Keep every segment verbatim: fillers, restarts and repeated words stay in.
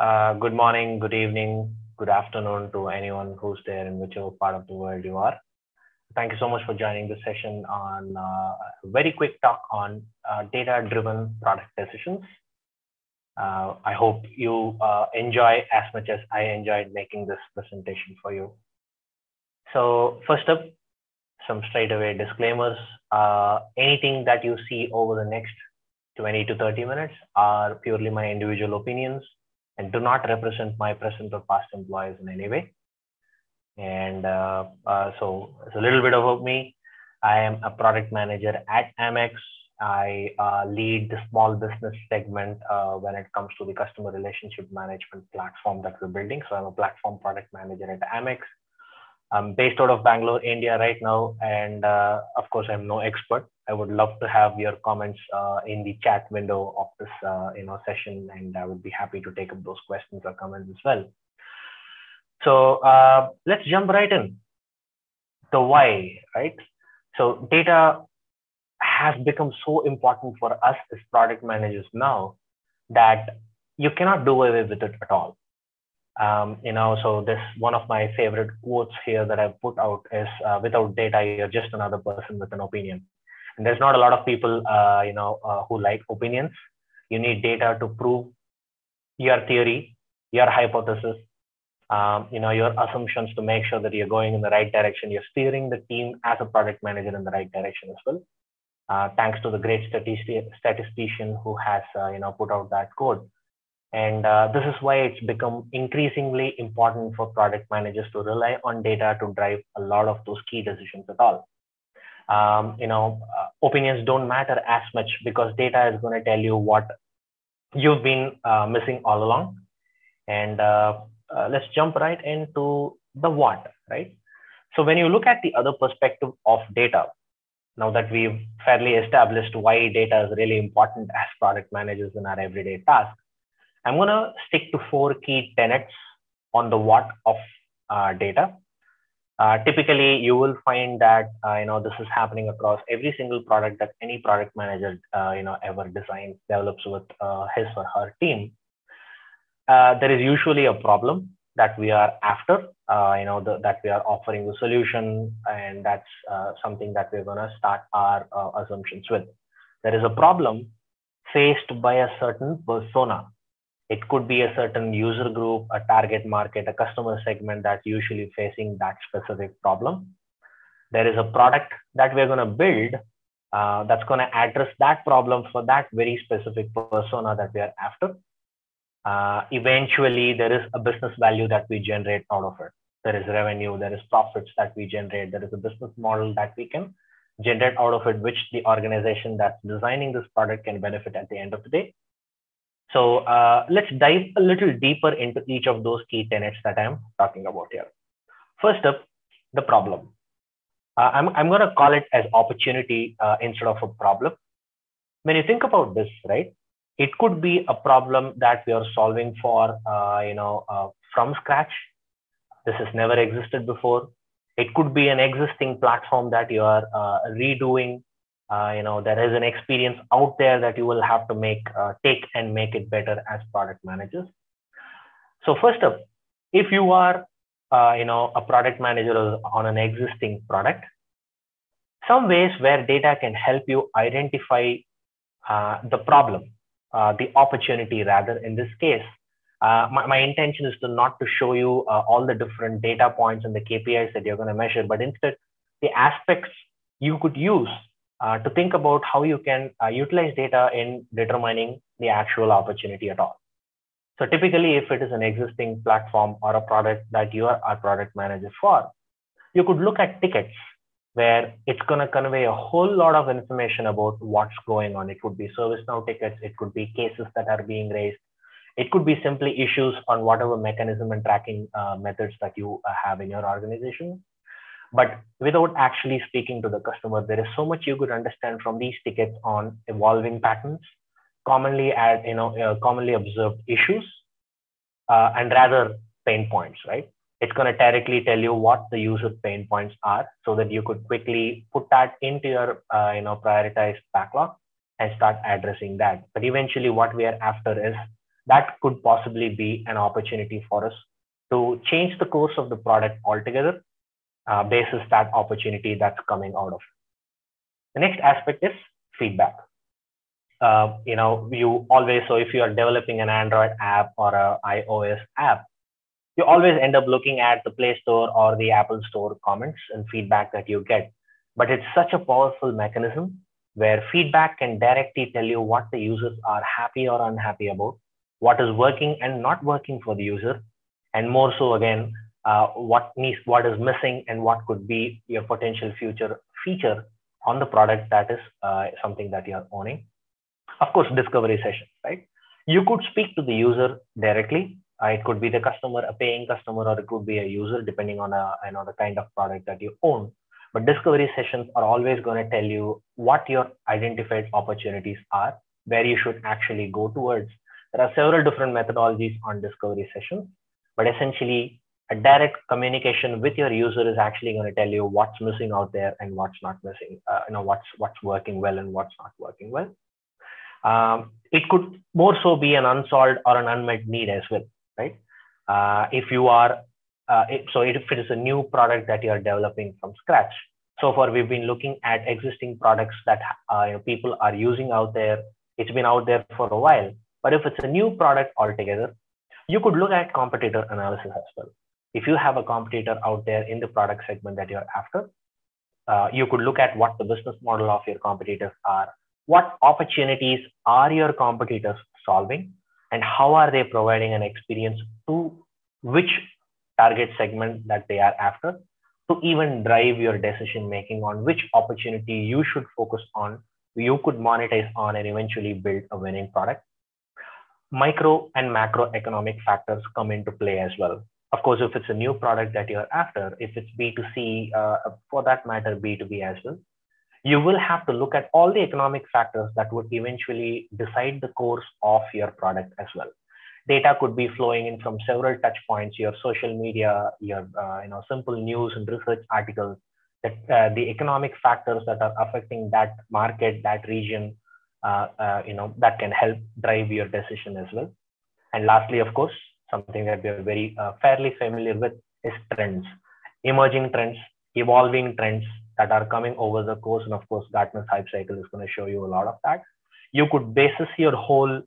Uh, good morning, good evening, good afternoon to anyone who's there in whichever part of the world you are. Thank you so much for joining this session on uh, a very quick talk on uh, data-driven product decisions. Uh, I hope you uh, enjoy as much as I enjoyed making this presentation for you. So first up, some straightaway disclaimers. Uh, anything that you see over the next twenty to thirty minutes are purely my individual opinions and do not represent my present or past employers in any way. And uh, uh, so it's a little bit about me. I am a product manager at Amex. I uh, lead the small business segment uh, when it comes to the customer relationship management platform that we're building. So I'm a platform product manager at Amex. I'm based out of Bangalore, India right now. And uh, of course, I'm no expert. I would love to have your comments uh, in the chat window of this uh, you know, session, and I would be happy to take up those questions or comments as well. So uh, let's jump right in. The why, right? So data has become so important for us as product managers now that you cannot do away with it at all. Um, you know, so this one of my favorite quotes here that I put out is, uh, "Without data, you're just another person with an opinion." And there's not a lot of people, uh, you know, uh, who like opinions. You need data to prove your theory, your hypothesis. Um, you know, your assumptions to make sure that you're going in the right direction. You're steering the team as a product manager in the right direction as well. Uh, thanks to the great statistician who has, uh, you know, put out that code. And uh, this is why it's become increasingly important for product managers to rely on data to drive a lot of those key decisions at all. Um, you know, uh, opinions don't matter as much because data is going to tell you what you've been uh, missing all along. And uh, Uh, let's jump right into the what, right? So when you look at the other perspective of data, now that we've fairly established why data is really important as product managers in our everyday task, I'm going to stick to four key tenets on the what of uh, data. Uh, typically, you will find that, uh, you know, this is happening across every single product that any product manager, uh, you know, ever designs, develops with uh, his or her team. Uh, there is usually a problem that we are after, uh, you know, the, that we are offering the solution, and that's uh, something that we're going to start our uh, assumptions with. There is a problem faced by a certain persona. It could be a certain user group, a target market, a customer segment that's usually facing that specific problem. There is a product that we're going to build uh, that's going to address that problem for that very specific persona that we are after. Uh, eventually, there is a business value that we generate out of it. There is revenue, there is profits that we generate, there is a business model that we can generate out of it, which the organization that's designing this product can benefit at the end of the day. So uh, let's dive a little deeper into each of those key tenets that I'm talking about here. First up, the problem. Uh, I'm, I'm going to call it as opportunity uh, instead of a problem. When you think about this, right? It could be a problem that we are solving for, uh, you know, uh, from scratch. This has never existed before. It could be an existing platform that you are uh, redoing. Uh, you know, there is an experience out there that you will have to make, uh, take and make it better as product managers. So first up, if you are, uh, you know, a product manager on an existing product, some ways where data can help you identify uh, the problem. Uh, the opportunity rather in this case. Uh, my, my intention is to not to show you uh, all the different data points and the K P Is that you're going to measure, but instead the aspects you could use uh, to think about how you can uh, utilize data in determining the actual opportunity at all. So typically, if it is an existing platform or a product that you are a product manager for, you could look at tickets where it's going to convey a whole lot of information about what's going on. It could be ServiceNow tickets. It could be cases that are being raised. It could be simply issues on whatever mechanism and tracking uh, methods that you uh, have in your organization. But without actually speaking to the customer, there is so much you could understand from these tickets on evolving patterns, commonly at, you know, uh, commonly observed issues, uh, and rather pain points, right? It's going to directly tell you what the user pain points are so that you could quickly put that into your uh, you know, prioritized backlog and start addressing that. But eventually what we are after is that could possibly be an opportunity for us to change the course of the product altogether, uh, basis that opportunity that's coming out of. The next aspect is feedback. Uh, you know, you always, so if you are developing an Android app or an iOS app, you always end up looking at the Play Store or the Apple Store comments and feedback that you get. But it's such a powerful mechanism where feedback can directly tell you what the users are happy or unhappy about, what is working and not working for the user, and more so again, uh, what needs, what is missing and what could be your potential future feature on the product that is uh, something that you're owning. Of course, discovery sessions, right? You could speak to the user directly. Uh, it could be the customer, a paying customer, or it could be a user, depending on a, you know, the kind of product that you own. But discovery sessions are always going to tell you what your identified opportunities are, where you should actually go towards. There are several different methodologies on discovery sessions, but essentially a direct communication with your user is actually going to tell you what's missing out there and what's not missing, uh, you know, what's, what's working well and what's not working well. Um, it could more so be an unsolved or an unmet need as well, right? Uh, if you are, Uh, it, so if it is a new product that you are developing from scratch, so far we've been looking at existing products that uh, you know, people are using out there. It's been out there for a while, but if it's a new product altogether, you could look at competitor analysis as well. If you have a competitor out there in the product segment that you're after, uh, you could look at what the business model of your competitors are, what opportunities are your competitors solving, and how are they providing an experience to which target segment that they are after to even drive your decision making on which opportunity you should focus on, you could monetize on, and eventually build a winning product. Micro and macroeconomic factors come into play as well. Of course, if it's a new product that you're after, if it's B two C, uh, for that matter, B two B as well, you will have to look at all the economic factors that would eventually decide the course of your product as well. Data could be flowing in from several touch points, your social media, your uh, you know, simple news and research articles, that, uh, the economic factors that are affecting that market, that region, uh, uh, you know, that can help drive your decision as well. And lastly, of course, something that we are very uh, fairly familiar with is trends, emerging trends, evolving trends that are coming over the course. And of course, Gartner's Hype Cycle is going to show you a lot of that. You could basis your whole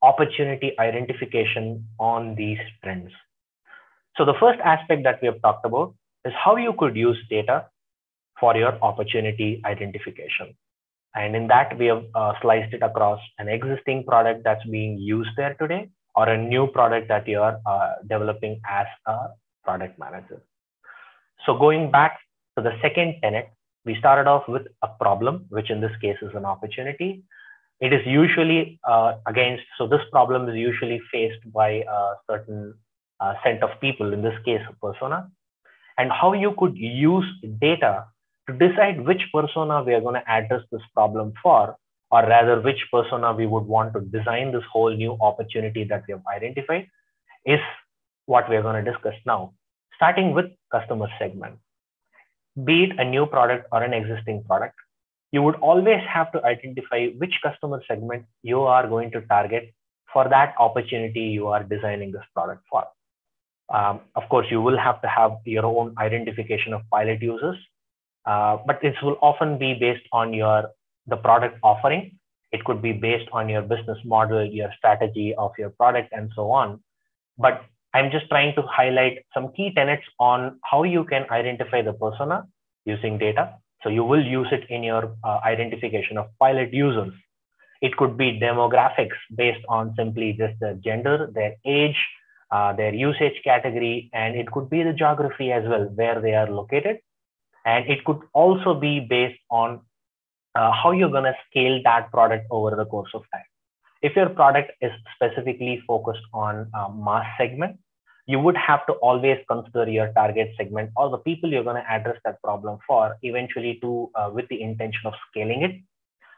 opportunity identification on these trends. So the first aspect that we have talked about is how you could use data for your opportunity identification. And in that, we have uh, sliced it across an existing product that's being used there today, or a new product that you are uh, developing as a product manager. So going back to the second tenet, we started off with a problem, which in this case is an opportunity. It is usually uh, against, so this problem is usually faced by a certain uh, set of people, in this case, a persona, and how you could use data to decide which persona we are going to address this problem for, or rather which persona we would want to design this whole new opportunity that we have identified, is what we are going to discuss now, starting with customer segment. Be it a new product or an existing product, you would always have to identify which customer segment you are going to target for that opportunity you are designing this product for. Um, of course, you will have to have your own identification of pilot users, uh, but this will often be based on your the product offering. It could be based on your business model, your strategy of your product, and so on. But I'm just trying to highlight some key tenets on how you can identify the persona using data. So you will use it in your uh, identification of pilot users. It could be demographics based on simply just the gender, their age, uh, their usage category, and it could be the geography as well, where they are located. And it could also be based on uh, how you're going to scale that product over the course of time. If your product is specifically focused on uh, mass segment, you would have to always consider your target segment or the people you're going to address that problem for, eventually to uh, with the intention of scaling it,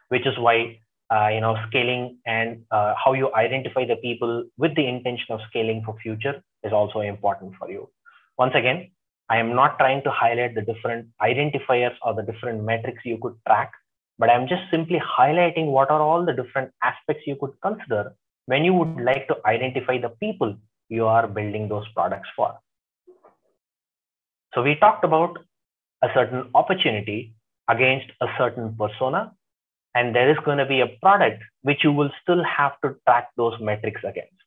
which is why uh, you know scaling and uh, how you identify the people with the intention of scaling for future is also important for you. Once again, I am not trying to highlight the different identifiers or the different metrics you could track, but I'm just simply highlighting what are all the different aspects you could consider when you would like to identify the people you are building those products for. So we talked about a certain opportunity against a certain persona, and there is going to be a product which you will still have to track those metrics against.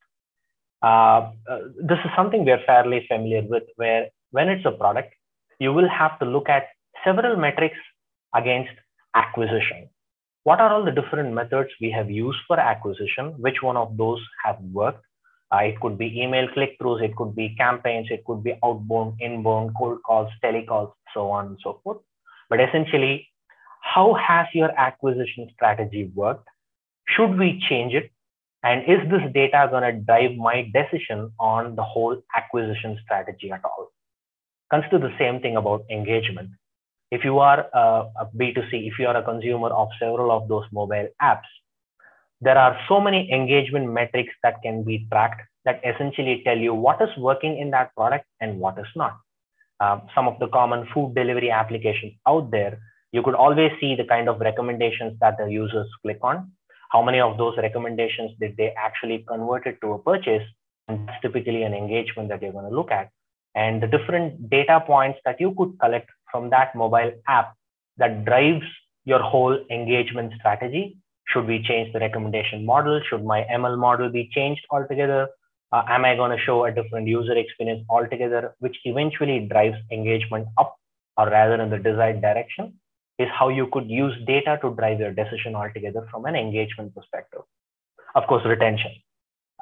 Uh, uh, this is something we are fairly familiar with, where when it's a product, you will have to look at several metrics against acquisition. What are all the different methods we have used for acquisition? Which one of those have worked? Uh, it could be email click-throughs, it could be campaigns, it could be outbound, inbound, cold calls, telecalls, so on and so forth. But essentially, how has your acquisition strategy worked? Should we change it? And is this data going to drive my decision on the whole acquisition strategy at all? Consider the same thing about engagement. If you are a, a B two C, if you are a consumer of several of those mobile apps, there are so many engagement metrics that can be tracked that essentially tell you what is working in that product and what is not. Um, some of the common food delivery applications out there, you could always see the kind of recommendations that the users click on. How many of those recommendations did they actually convert it to a purchase? And that's typically an engagement that you're going to look at. And the different data points that you could collect from that mobile app that drives your whole engagement strategy. Should we change the recommendation model? Should my M L model be changed altogether? Uh, am I going to show a different user experience altogether, which eventually drives engagement up, or rather in the desired direction, is how you could use data to drive your decision altogether from an engagement perspective. Of course, retention.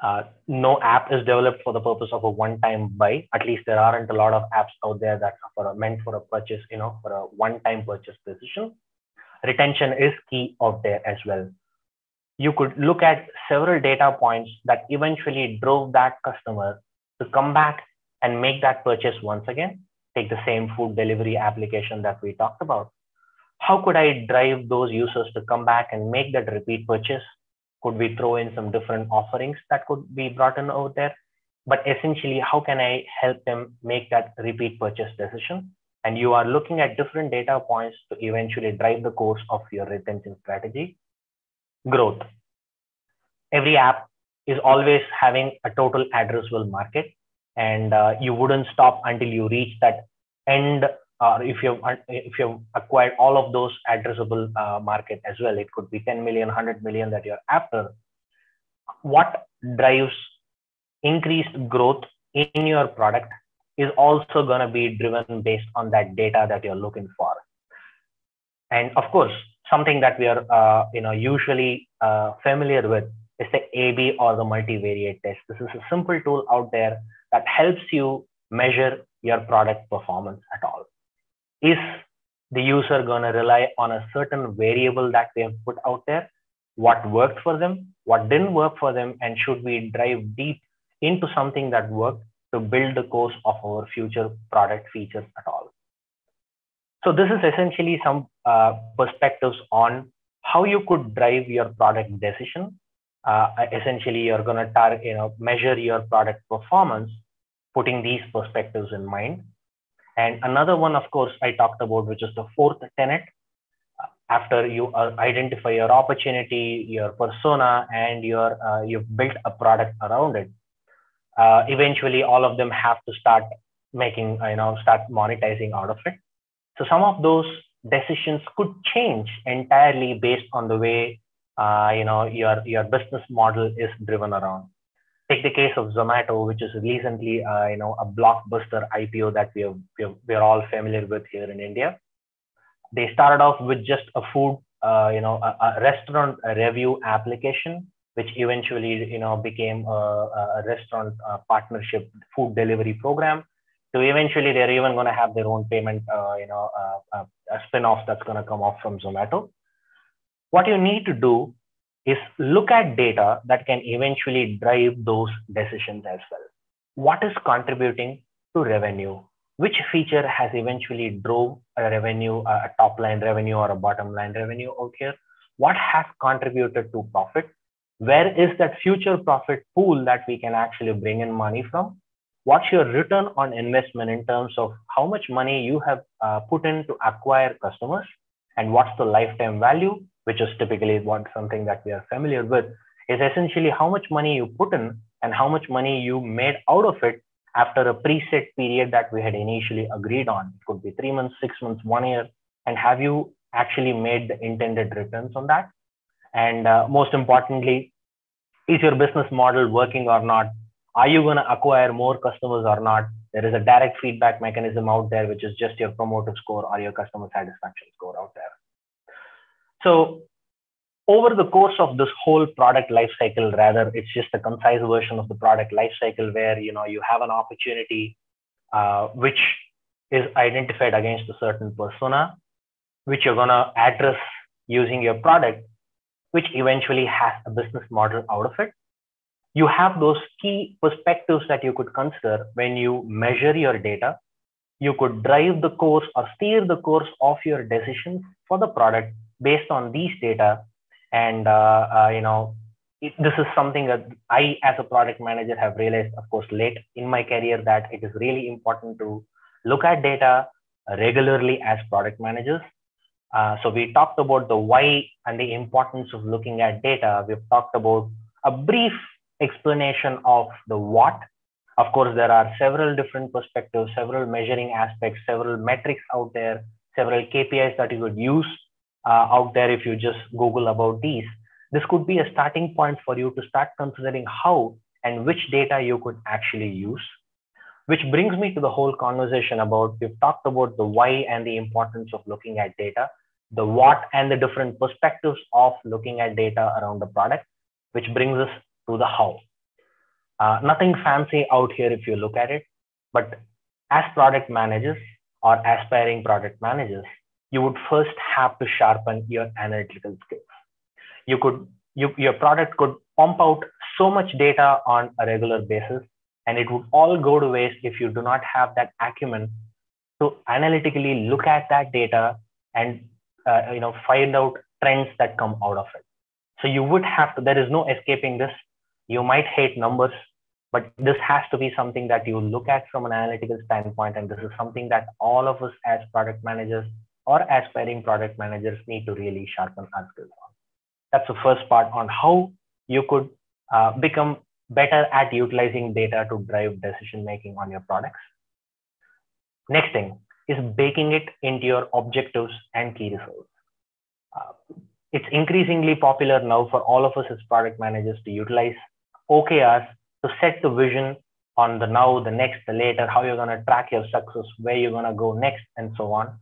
Uh, no app is developed for the purpose of a one-time buy. At least there aren't a lot of apps out there that are meant for a purchase, you know, for a one-time purchase decision. Retention is key out there as well. You could look at several data points that eventually drove that customer to come back and make that purchase once again. Take the same food delivery application that we talked about. How could I drive those users to come back and make that repeat purchase? Could we throw in some different offerings that could be brought in over there? But essentially, how can I help them make that repeat purchase decision? And you are looking at different data points to eventually drive the course of your retention strategy. Growth. Every app is always having a total addressable market, and uh, you wouldn't stop until you reach that end. Uh, if you've if you've acquired all of those addressable uh, market as well, it could be ten million, one hundred million that you're after. What drives increased growth in your product is also going to be driven based on that data that you're looking for. And of course, something that we are uh, you know usually uh, familiar with is the A B or the multivariate test. This is a simple tool out there that helps you measure your product performance at all. Is the user going to rely on a certain variable that they have put out there? What worked for them? What didn't work for them? And should we dive deep into something that worked to build the course of our future product features at all? So this is essentially some uh, perspectives on how you could drive your product decision. Uh, essentially, you're going to target, you know, measure your product performance, putting these perspectives in mind. And another one, of course, I talked about, which is the fourth tenet. After you uh, identify your opportunity, your persona, and your, uh, you've built a product around it, uh, eventually all of them have to start making, you know, start monetizing out of it. So some of those decisions could change entirely based on the way, uh, you know, your, your business model is driven around. Take the case of Zomato, which is recently, uh, you know, a blockbuster I P O that we are, we are, we are all familiar with here in India. They started off with just a food, uh, you know, a, a restaurant review application, which eventually, you know, became a, a restaurant uh, partnership food delivery program. So eventually, they're even going to have their own payment, uh, you know, uh, uh, a spin-off that's going to come off from Zomato. What you need to do is look at data that can eventually drive those decisions as well. What is contributing to revenue? Which feature has eventually drove a revenue, a top line revenue or a bottom line revenue out here? What has contributed to profit? Where is that future profit pool that we can actually bring in money from? What's your return on investment in terms of how much money you have uh, put in to acquire customers? And what's the lifetime value, which is typically one, something that we are familiar with. is essentially how much money you put in and how much money you made out of it after a preset period that we had initially agreed on. It could be three months, six months, one year. And have you actually made the intended returns on that? And uh, most importantly, is your business model working or not? Are you going to acquire more customers or not? There is a direct feedback mechanism out there, which is just your promoter score or your customer satisfaction score out there. So over the course of this whole product lifecycle, rather, it's just a concise version of the product lifecycle where, you know, you have an opportunity uh, which is identified against a certain persona, which you're going to address using your product, which eventually has a business model out of it. You have those key perspectives that you could consider when you measure your data. You could drive the course or steer the course of your decisions for the product based on these data. And, uh, uh, you know, it, this is something that I, as a product manager, have realized, of course, late in my career, that it is really important to look at data regularly as product managers. Uh, so we talked about the why and the importance of looking at data. We've talked about a brief explanation of the what. Of course, there are several different perspectives, several measuring aspects, several metrics out there, several K P Is that you could use uh, out there if you just Google about these. This could be a starting point for you to start considering how and which data you could actually use. Which brings me to the whole conversation about, we've talked about the why and the importance of looking at data, the what and the different perspectives of looking at data around the product, which brings us to the how. Uh, nothing fancy out here if you look at it, but as product managers or aspiring product managers, you would first have to sharpen your analytical skills. You could, you, your product could pump out so much data on a regular basis, and it would all go to waste if you do not have that acumen to analytically look at that data and uh, you know, find out trends that come out of it. So you would have to, there is no escaping this. You might hate numbers, but this has to be something that you look at from an analytical standpoint. And this is something that all of us as product managers or aspiring product managers need to really sharpen our skills on. That's the first part on how you could uh, become better at utilizing data to drive decision-making on your products. Next thing is baking it into your objectives and key results. Uh, It's increasingly popular now for all of us as product managers to utilize O K Rs to set the vision on the now, the next, the later, how you're going to track your success, where you're going to go next, and so on.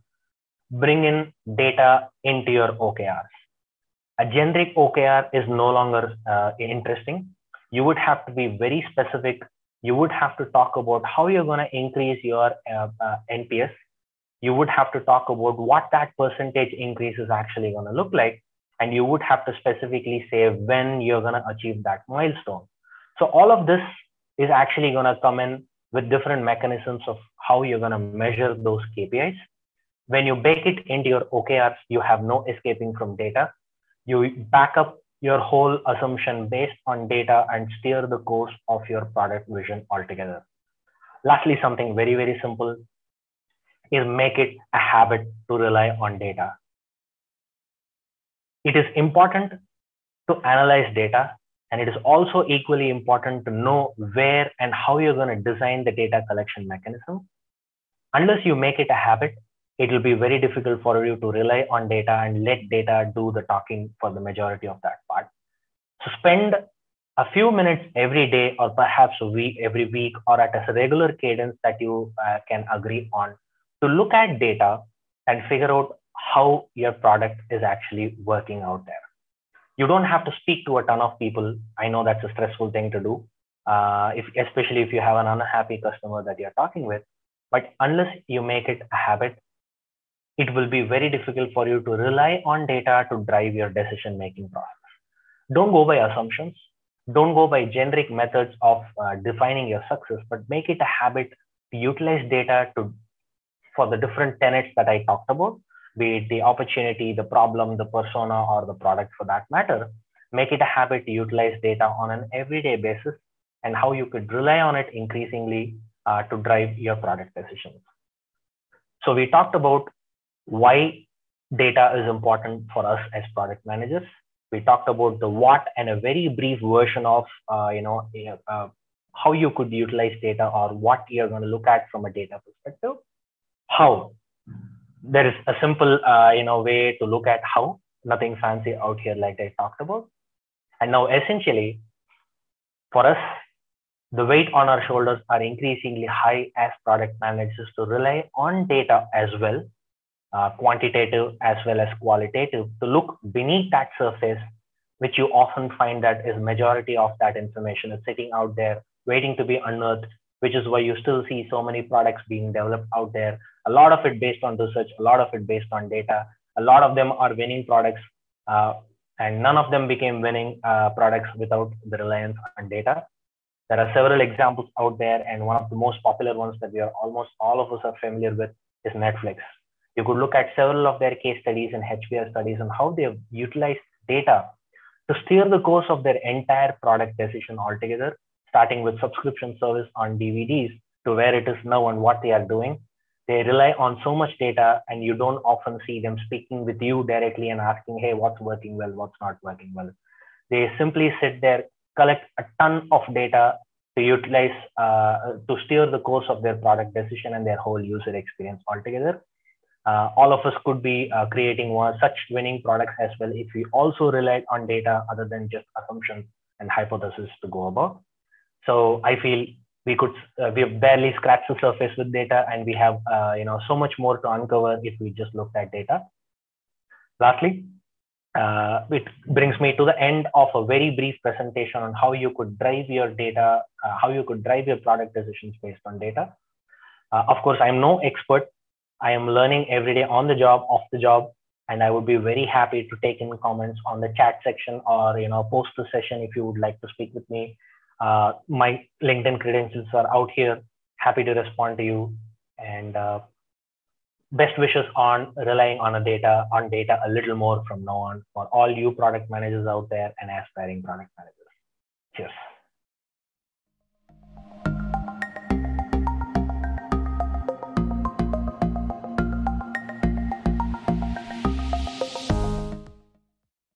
Bring in data into your O K Rs. A generic O K R is no longer uh, interesting. You would have to be very specific. You would have to talk about how you're going to increase your uh, uh, N P S. You would have to talk about what that percentage increase is actually going to look like. And you would have to specifically say when you're going to achieve that milestone. So all of this is actually going to come in with different mechanisms of how you're going to measure those K P Is. When you bake it into your O K Rs, you have no escaping from data. You back up your whole assumption based on data and steer the course of your product vision altogether. Lastly, something very, very simple is make it a habit to rely on data. It is important to analyze data, and it is also equally important to know where and how you're going to design the data collection mechanism. Unless you make it a habit, it will be very difficult for you to rely on data and let data do the talking for the majority of that part. So spend a few minutes every day, or perhaps a week, every week, or at a regular cadence that you uh, can agree on, to look at data and figure out how your product is actually working out there. You don't have to speak to a ton of people. I know that's a stressful thing to do, uh, if, especially if you have an unhappy customer that you're talking with. But unless you make it a habit, it will be very difficult for you to rely on data to drive your decision-making process. Don't go by assumptions. Don't go by generic methods of uh, defining your success, but make it a habit to utilize data to, for the different tenets that I talked about. Be it the opportunity, the problem, the persona, or the product for that matter, make it a habit to utilize data on an everyday basis, and how you could rely on it increasingly uh, to drive your product decisions. So we talked about why data is important for us as product managers. We talked about the what and a very brief version of uh, you know uh, how you could utilize data or what you're going to look at from a data perspective. How, there is a simple uh, you know way to look at how, nothing fancy out here like I talked about. And now essentially for us, the weight on our shoulders are increasingly high as product managers to rely on data as well, uh, quantitative as well as qualitative, to look beneath that surface, which you often find that is majority of that information is sitting out there waiting to be unearthed, which is why you still see so many products being developed out there. A lot of it based on research, a lot of it based on data. A lot of them are winning products, uh, and none of them became winning uh, products without the reliance on data. There are several examples out there, and one of the most popular ones that we are almost all of us are familiar with is Netflix. You could look at several of their case studies and H B R studies on how they have utilized data to steer the course of their entire product decision altogether, starting with subscription service on D V Ds to where it is now and what they are doing. They rely on so much data, and you don't often see them speaking with you directly and asking, hey, what's working well, what's not working well. They simply sit there, collect a ton of data to utilize, uh, to steer the course of their product decision and their whole user experience altogether. Uh, all of us could be uh, creating one, such winning products as well if we also relied on data other than just assumptions and hypotheses to go about. So I feel we could uh, we have barely scratched the surface with data, and we have uh, you know so much more to uncover if we just looked at data. Lastly, uh, it brings me to the end of a very brief presentation on how you could drive your data, uh, how you could drive your product decisions based on data. Uh, of course, I'm no expert. I am learning every day on the job, off the job, and I would be very happy to take in comments on the chat section or you know post the session if you would like to speak with me. Uh, my LinkedIn credentials are out here. Happy to respond to you, and uh, best wishes on relying on a data on data a little more from now on for all you product managers out there and aspiring product managers. Cheers.